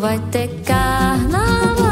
Vai ter carnaval.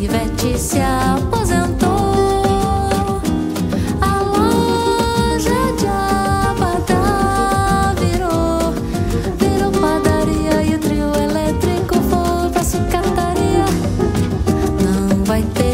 Ivete se aposentou, a loja de abadá virou padaria, e o trio elétrico foi pra sucataria. Não vai ter